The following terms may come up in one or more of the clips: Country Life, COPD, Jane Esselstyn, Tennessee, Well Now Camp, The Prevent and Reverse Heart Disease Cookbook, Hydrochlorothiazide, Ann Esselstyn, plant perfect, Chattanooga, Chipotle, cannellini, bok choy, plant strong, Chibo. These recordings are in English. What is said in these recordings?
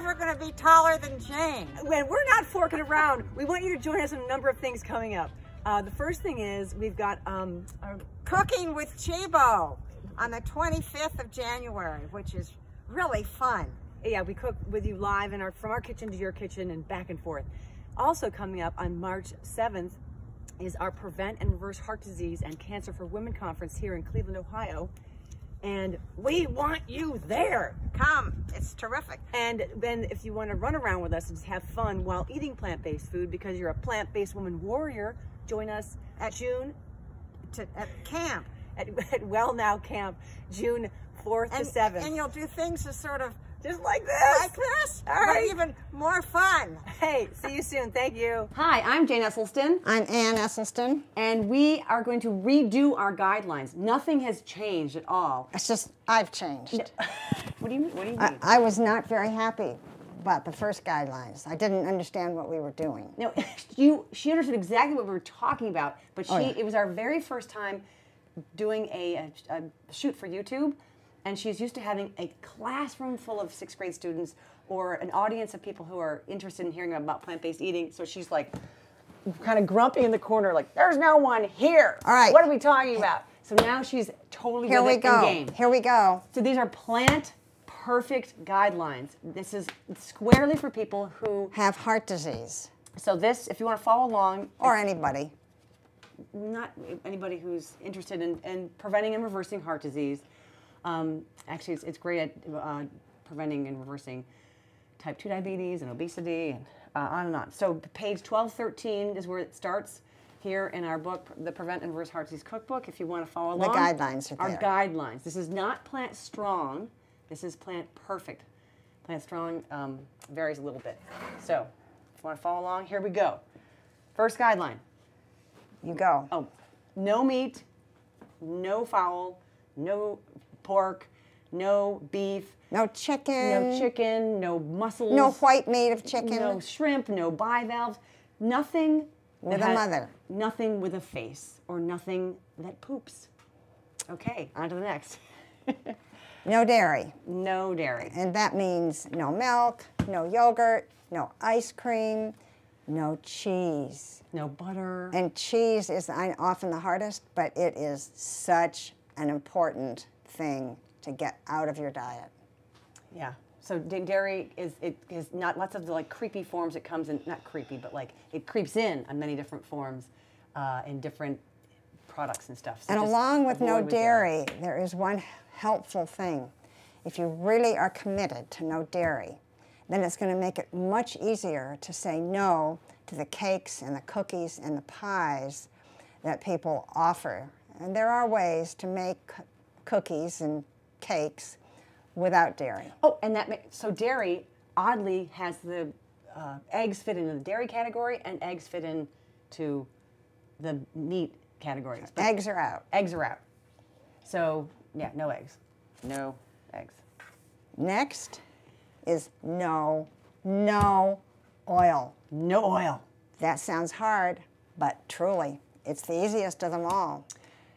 never going to be taller than Jane. When we're not forking around, we want you to join us in a number of things coming up. The first thing is we've got Cooking with Chibo on the 25th of January, which is really fun. Yeah, we cook with you live in from our kitchen to your kitchen and back and forth. Also coming up on March 7th is our Prevent and Reverse Heart Disease and Cancer for Women Conference here in Cleveland, Ohio. And we want you there. Come, it's terrific. And then if you want to run around with us and just have fun while eating plant-based food because you're a plant-based woman warrior, join us at Well Now Camp, June 4th to 7th. And you'll do things to sort of just like this. Like this. All right. But even more fun. Hey, see you soon. Thank you. Hi, I'm Jane Esselstyn. I'm Ann Esselstyn. And we are going to redo our guidelines. Nothing has changed at all. It's just, I've changed. No. What do you mean? What do you mean? I was not very happy about the first guidelines. I didn't understand what we were doing. No, she understood exactly what we were talking about, but it was our very first time doing a shoot for YouTube. And she's used to having a classroom full of 6th grade students or an audience of people who are interested in hearing about plant-based eating. So she's like kind of grumpy in the corner, like, there's no one here. All right. What are we talking about? So now she's totally with it in game. Here we go. So these are plant perfect guidelines. This is squarely for people who have heart disease. So this, if you want to follow along. Or anybody. Not anybody who's interested in preventing and reversing heart disease. Actually, it's great at preventing and reversing type 2 diabetes and obesity and on and on. So page 1213 is where it starts here in our book, The Prevent and Reverse Heart Disease Cookbook, if you want to follow along. The guidelines are there. Our guidelines. This is not Plant Strong. This is Plant Perfect. Plant Strong varies a little bit. So if you want to follow along, here we go. First guideline. You go. Oh, no meat, no fowl, no pork, no beef, no chicken, no mussels, no white meat of chicken, no shrimp, no bivalves, nothing with a mother, nothing with a face, or nothing that poops. Okay, on to the next. No dairy. No dairy. And that means no milk, no yogurt, no ice cream, no cheese. No butter. And cheese is often the hardest, but it is such an important thing to get out of your diet. Yeah. So dairy is not lots of the like creepy forms it comes in. Not creepy, but like it creeps in on many different forms in different products and stuff. So and along with no dairy, there is one helpful thing. If you really are committed to no dairy, then it's going to make it much easier to say no to the cakes and the cookies and the pies that people offer. And there are ways to make cookies and cakes without dairy. Oh, and so dairy oddly has the eggs fit into the dairy category and eggs fit into the meat categories. But eggs are out. Eggs are out. So yeah, no eggs. No eggs. Next is no oil. No oil. That sounds hard, but truly, it's the easiest of them all.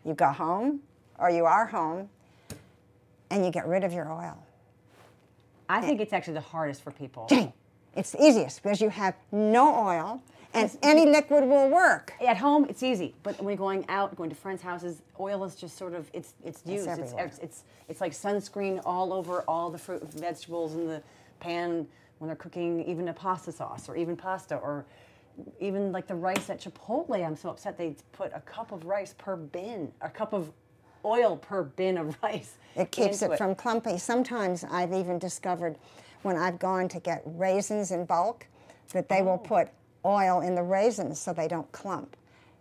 You go home, or you are home, and you get rid of your oil. I think it's actually the hardest for people. Dang. It's the easiest because you have no oil, and any liquid will work. At home, it's easy, but when going out, going to friends' houses, oil is just sort of, it's used. It's like sunscreen all over all the fruit and vegetables in the pan when they're cooking even a pasta sauce or even pasta or even like the rice at Chipotle. I'm so upset they put a cup of rice per bin, a cup of oil per bin of rice. It keeps it from clumpy. Sometimes I've even discovered when I've gone to get raisins in bulk that they will put oil in the raisins so they don't clump.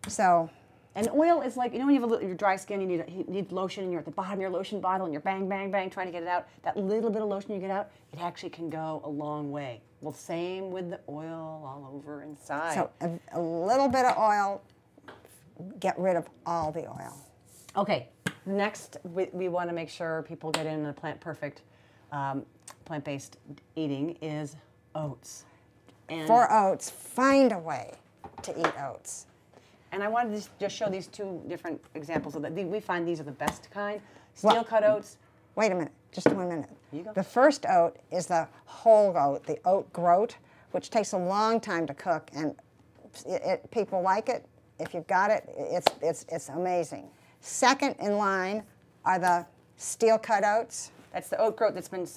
So, and oil is like, you know when you have your dry skin, you need lotion and you're at the bottom of your lotion bottle and you're bang, bang, bang trying to get it out. That little bit of lotion you get out, it actually can go a long way. Well, same with the oil all over inside. So a little bit of oil, get rid of all the oil. Okay, next we want to make sure people get in a plant perfect, plant-based eating is oats. And for oats, find a way to eat oats. And I wanted to just show these two different examples of that. We find these are the best kind. Steel-cut oats. Wait a minute. Just 1 minute. The first oat is the whole oat, the oat groat, which takes a long time to cook, and people like it. If you've got it, it's amazing. Second in line are the steel-cut oats. That's the oat groat that's been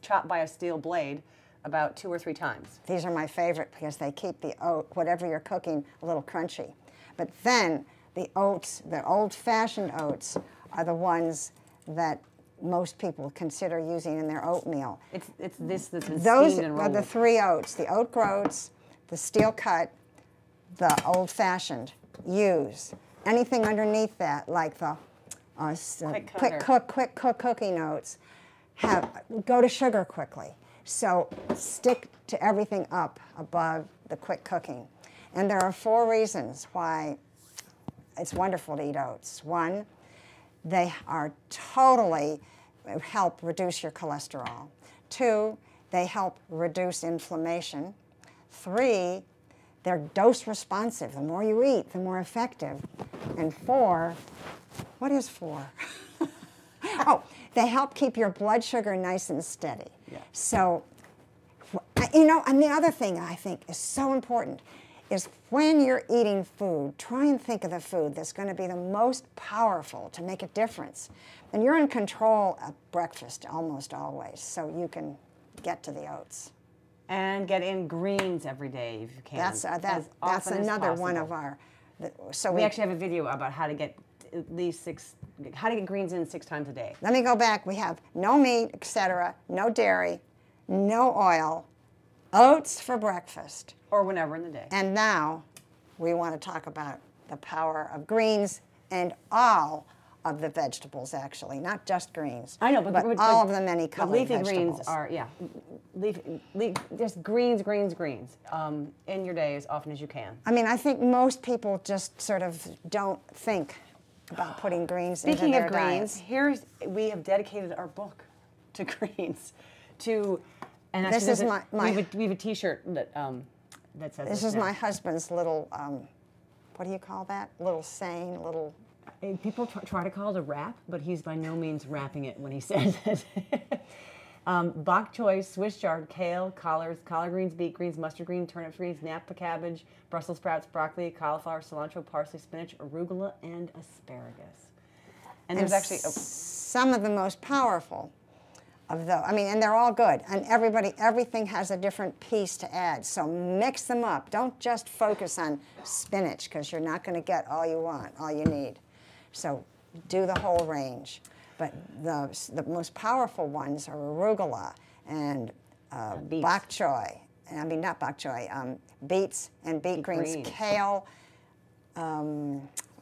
chopped by a steel blade about 2 or 3 times. These are my favorite because they keep the oat, whatever you're cooking, a little crunchy. But then the oats, the old-fashioned oats, are the ones that most people consider using in their oatmeal. It's this that's been steamed and rolled. Those are the 3 oats, the oat groats, the steel cut, the old-fashioned. Use anything underneath that, like the quick cook cooking oats. Go to sugar quickly. So stick to everything up above the quick cooking. And there are 4 reasons why it's wonderful to eat oats. 1, they are totally help reduce your cholesterol. 2, they help reduce inflammation. 3, they're dose responsive. The more you eat, the more effective. And 4, what is 4? Oh, they help keep your blood sugar nice and steady. Yeah. So, you know, and the other thing I think is so important is when you're eating food, try and think of the food that's going to be the most powerful to make a difference. And you're in control at breakfast almost always, so you can get to the oats. And get in greens every day if you can. That's another one of our. So we actually have a video about how to get at least 6, how to get greens in 6 times a day. Let me go back. We have no meat, etc., no dairy, no oil, oats for breakfast. Or whenever in the day. And now we want to talk about the power of greens and all of the vegetables, actually, not just greens. I know, but all of the many colored vegetables. Leafy greens are, yeah, just greens in your day as often as you can. I mean, I think most people just sort of don't think about putting greens into their diets. Speaking of greens, we have dedicated our book to greens. And actually, this is we have a T-shirt that that says this is my husband's little what do you call that? Little saying, little. And people try to call it a wrap, but he's by no means wrapping it when he says it. Bok choy, Swiss chard, kale, collard greens, beet greens, mustard greens, turnip greens, napa cabbage, Brussels sprouts, broccoli, cauliflower, cilantro, parsley, spinach, arugula, and asparagus. And there's actually some of the most powerful of those. I mean, and they're all good. And everything has a different piece to add. So mix them up. Don't just focus on spinach because you're not going to get all you want, all you need. So do the whole range. But the most powerful ones are arugula and bok choy. I mean, not bok choy, beets and beet greens, kale,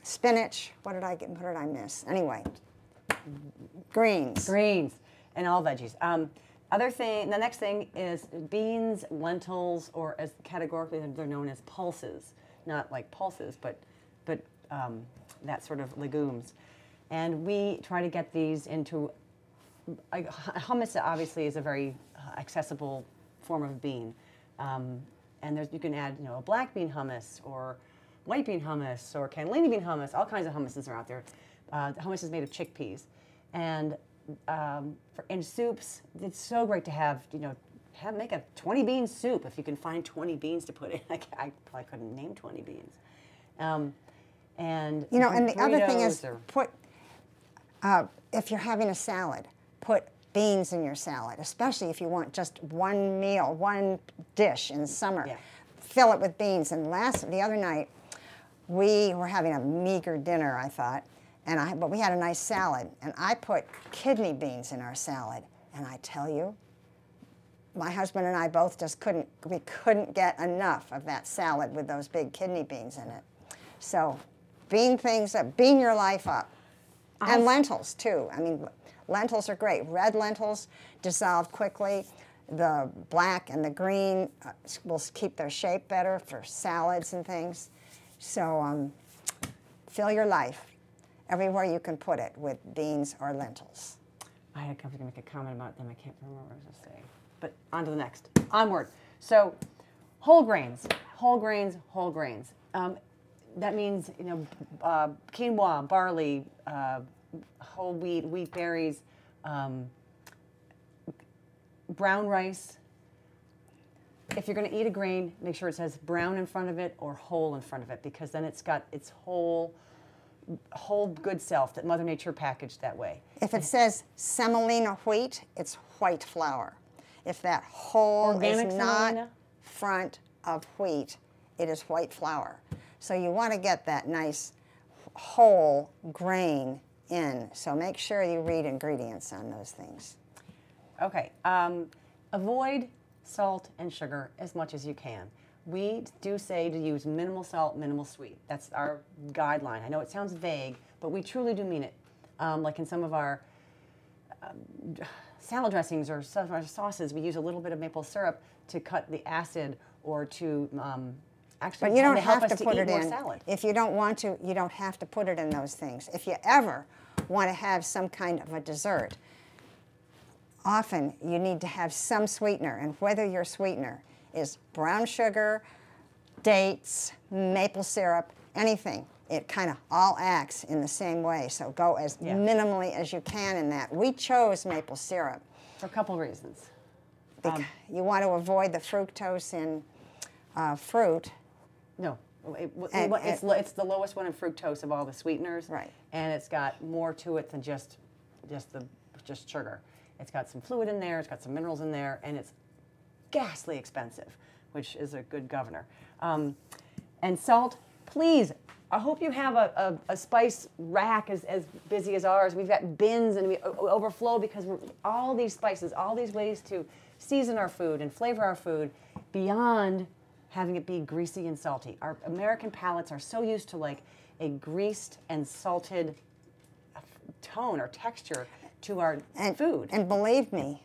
spinach. What did I miss? Anyway, greens. Greens and all veggies. The next thing is beans, lentils, or as categorically they're known as pulses. Not like pulses, but that sort of legumes. And we try to get these into, hummus obviously is a very accessible form of bean. And you can add, a black bean hummus or white bean hummus or cannellini bean hummus, all kinds of hummuses are out there. Hummus is made of chickpeas. And in soups, it's so great to have, make a 20-bean soup if you can find 20 beans to put in. I probably couldn't name 20 beans. And and the other thing is if you're having a salad, put beans in your salad, especially if you want just one meal, one dish in summer. Yeah. Fill it with beans. And the other night, we were having a meager dinner, I thought, but we had a nice salad, and I put kidney beans in our salad. And I tell you, my husband and I both just couldn't get enough of that salad with those big kidney beans in it. So bean your life up. And lentils, too. I mean, lentils are great. Red lentils dissolve quickly. The black and the green will keep their shape better for salads and things. So fill your life everywhere you can put it with beans or lentils. I was going to make a comment about them. I can't remember what I was going to say. But on to the next. Onward. So whole grains. That means quinoa, barley, whole wheat, wheat berries, brown rice. If you're going to eat a grain, make sure it says brown in front of it or whole in front of it, because then it's got its whole good self that Mother Nature packaged that way. If it says semolina wheat, it's white flour. If that whole organic is not semolina front of wheat, it is white flour. So you want to get that nice whole grain in. So make sure you read ingredients on those things. Okay. Avoid salt and sugar as much as you can. We do say to use minimal salt, minimal sweet. That's our guideline. I know it sounds vague, but we truly do mean it. Like in some of our salad dressings or some of our sauces, we use a little bit of maple syrup to cut the acid or to actually help us to eat more salad. If you don't want to, you don't have to put it in those things. If you ever want to have some kind of a dessert, often you need to have some sweetener, and whether your sweetener is brown sugar, dates, maple syrup, anything. It kind of all acts in the same way, so go as minimally as you can in that. We chose maple syrup for a couple reasons. You want to avoid the fructose in fruit. No, it's the lowest one in fructose of all the sweeteners, right? And it's got more to it than just sugar. It's got some fluid in there, it's got some minerals in there, and it's ghastly expensive, which is a good governor. And salt, please, I hope you have a spice rack as busy as ours. We've got bins and we overflow because we're, all these spices, all these ways to season our food and flavor our food beyond having it be greasy and salty. Our American palates are so used to like a greased and salted tone or texture to our food. And believe me,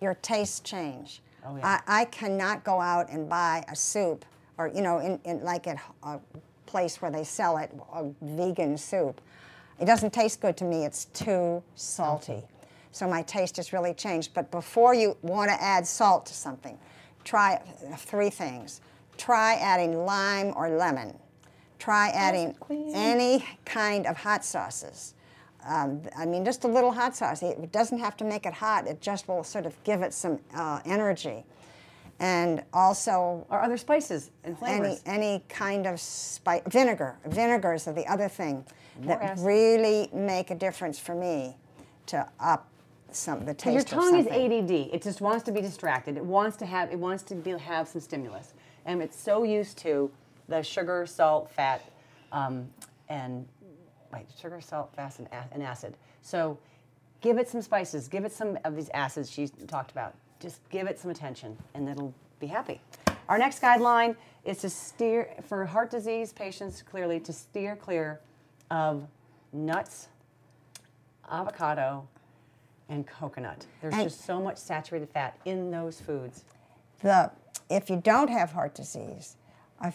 your tastes change. Oh, yeah. I cannot go out and buy a soup or, you know, in like at a place where they sell it, a vegan soup. It doesn't taste good to me. It's too salty. So my taste has really changed. But before you want to add salt to something, try three things. Try adding lime or lemon. Try adding any kind of hot sauces. I mean, just a little hot sauce. It doesn't have to make it hot. It just will sort of give it some energy. And also... or other spices and flavors. Any kind of spice. Vinegar. Vinegars are the other thing that really make a difference for me to up the taste of something. Your tongue is ADD. It just wants to be distracted. It wants to have, have some stimulus. And it's so used to the sugar, salt, fat, sugar, salt, fat, and acid. So give it some spices. Give it some of these acids she talked about. Just give it some attention, and it'll be happy. Our next guideline is to steer, for heart disease patients clearly, to steer clear of nuts, avocado, and coconut. There's just so much saturated fat in those foods. If you don't have heart disease, a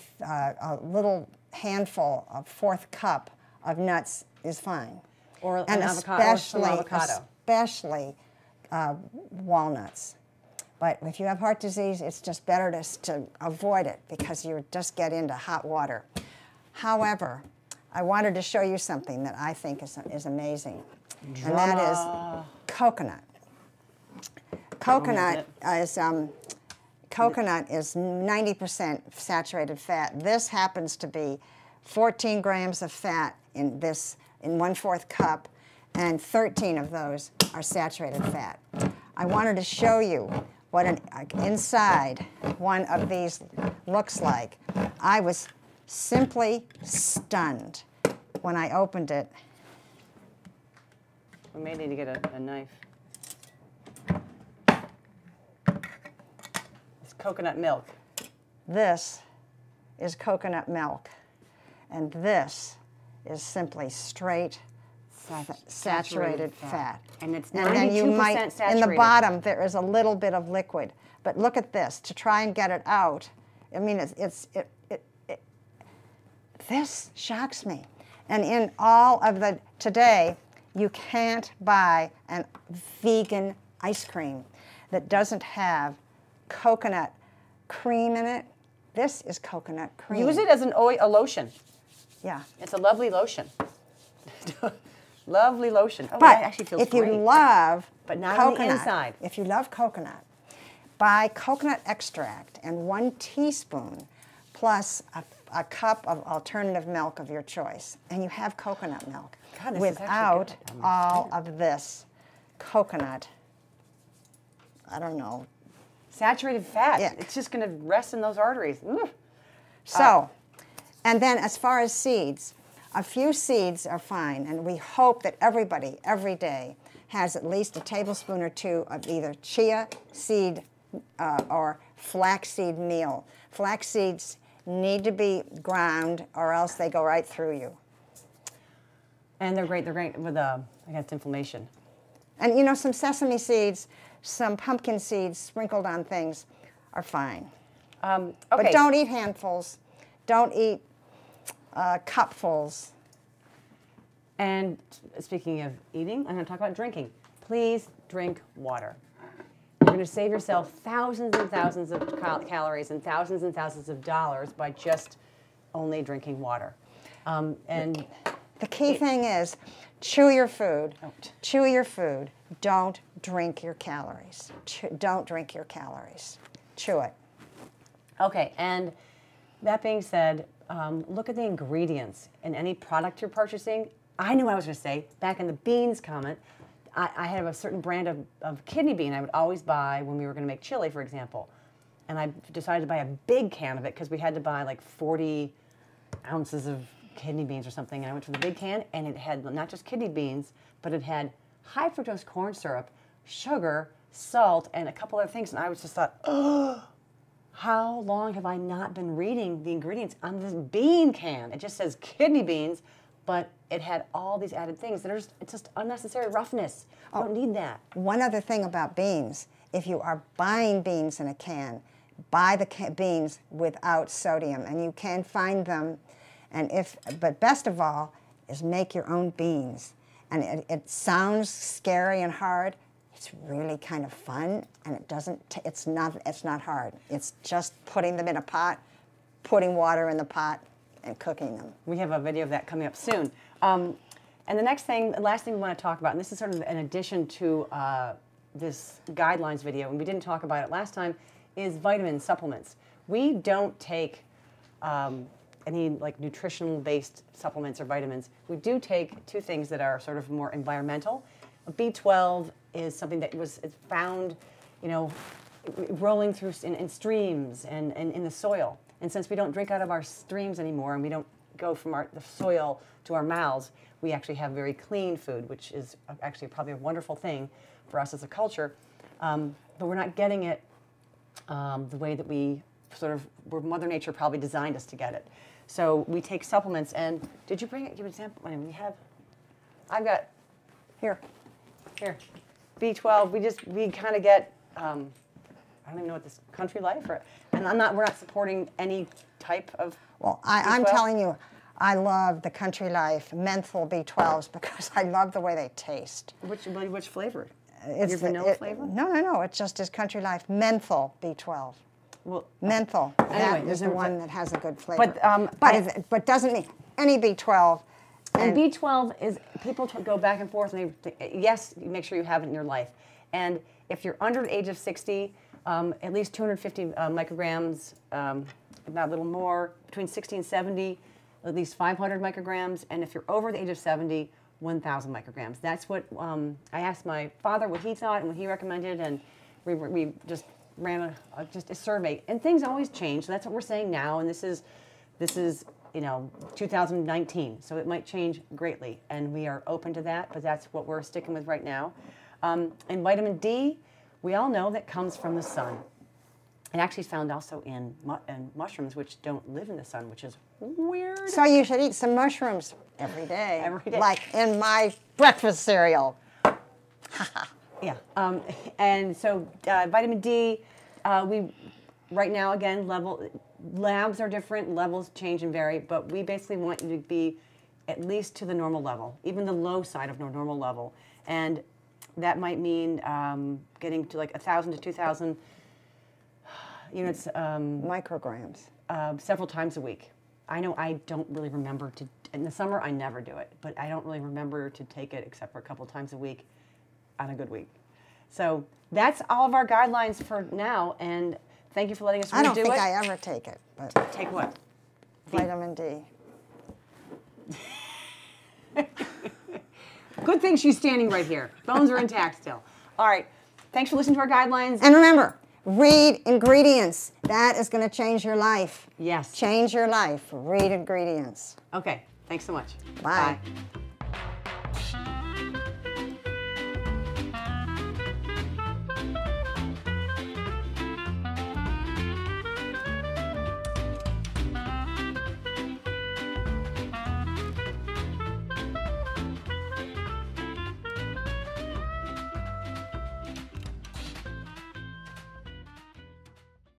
little handful, a fourth cup of nuts is fine, or an avocado, especially walnuts. But if you have heart disease, it's just better to avoid it because you just get into hot water. However, I wanted to show you something that I think is amazing, and that is coconut. Coconut is 90% saturated fat. This happens to be 14 grams of fat in 1/4 cup, and 13 of those are saturated fat. I wanted to show you what an inside one of these looks like. I was simply stunned when I opened it. We may need to get a knife. It's coconut milk. This is coconut milk. And this is simply straight saturated fat. And it's 92% saturated. In the bottom, there is a little bit of liquid. But look at this. To try and get it out, I mean, this shocks me. And in all of the, today, you can't buy a vegan ice cream that doesn't have coconut cream in it. This is coconut cream. Use it as a lotion. Yeah. It's a lovely lotion. Lovely lotion. Oh, but actually feels great. You love but not coconut, on the inside. If you love coconut, buy coconut extract and 1 teaspoon plus a cup of alternative milk of your choice, and you have coconut milk without all of this coconut. I don't know. Saturated fat. Ick. It's just going to rest in those arteries. Ooh. So, and then as far as seeds, a few seeds are fine, and we hope that everybody, every day, has at least a tablespoon or two of either chia seed or flaxseed meal. Flax seeds need to be ground or else they go right through you. And they're great with against inflammation. And you know, some sesame seeds, some pumpkin seeds sprinkled on things are fine. Okay. But don't eat handfuls. Don't eat cupfuls. And speaking of eating, I'm going to talk about drinking. Please drink water. You're going to save yourself thousands and thousands of calories and thousands of dollars by just only drinking water. And the key thing is chew your food. Chew your food. Don't drink your calories. Don't drink your calories. Chew it. Okay, and that being said, look at the ingredients in any product you're purchasing. I knew I was going to say, back in the beans comment, I had a certain brand of kidney bean I would always buy when we were going to make chili, for example. And I decided to buy a big can of it because we had to buy like 40 ounces of kidney beans or something. And I went for the big can, and it had not just kidney beans, but it had high fructose corn syrup, sugar, salt, and a couple other things. And I was just thought, oh, how long have I not been reading the ingredients on this bean can? It just says kidney beans, but it had all these added things that are just, it's just unnecessary roughness. I don't need that. One other thing about beans, if you are buying beans in a can, buy the beans without sodium, and you can find them. And if, but best of all is make your own beans. And it sounds scary and hard. It's really kind of fun, and it doesn't, it's not hard. It's just putting them in a pot, putting water in the pot, and cooking them. We have a video of that coming up soon. And the next thing, the last thing we want to talk about, and this is sort of an addition to this guidelines video, and we didn't talk about it last time, is vitamin supplements. We don't take any like nutritional-based supplements or vitamins. We do take two things that are sort of more environmental. B12 is something that was found, you know, rolling through in streams and in the soil. And since we don't drink out of our streams anymore, and we don't go from the soil to our mouths, we actually have very clean food, which is actually probably a wonderful thing for us as a culture. But we're not getting it the way that we sort of, where Mother Nature probably designed us to get it. So we take supplements, and did you bring it? Give an example. We have, I've got, here, B12. We kind of get, I don't even know what this, Country Life, or, and we're not supporting any type of. Well, I'm telling you, I love the Country Life menthol B12s because I love the way they taste. Which flavor? It's your vanilla flavor? No, it just is Country Life menthol B12. Well, menthol. Anyway, that is the one that has a good flavor. But doesn't mean any B12. And B12 is, people go back and forth, and yes, make sure you have it in your life. And if you're under the age of 60. At least 250 micrograms, if not a little more, between 60 and 70, at least 500 micrograms, and if you're over the age of 70, 1,000 micrograms. That's what I asked my father what he thought and what he recommended, and we just ran a survey. And things always change, so that's what we're saying now, and this is you know, 2019, so it might change greatly, and we are open to that, but that's what we're sticking with right now. And vitamin D, we all know that comes from the sun. It actually is found also in mushrooms, which don't live in the sun, which is weird. So you should eat some mushrooms every day. Every day. Like in my breakfast cereal. Yeah. And so vitamin D, we right now, again, labs are different, levels change and vary, but we basically want you to be at least to the normal level, even the low side of normal level. And that might mean getting to like 1,000 to 2,000 units. Micrograms. Several times a week. I know I don't really remember to In the summer, I never do it, but I don't really remember to take it except for a couple times a week on a good week. So that's all of our guidelines for now, and thank you for letting us redo it. I don't think I ever take it. But take what? Vitamin D. Good thing she's standing right here. Bones are intact still. All right. Thanks for listening to our guidelines. And remember, read ingredients. That is going to change your life. Yes. Change your life. Read ingredients. Okay. Thanks so much. Bye. Bye.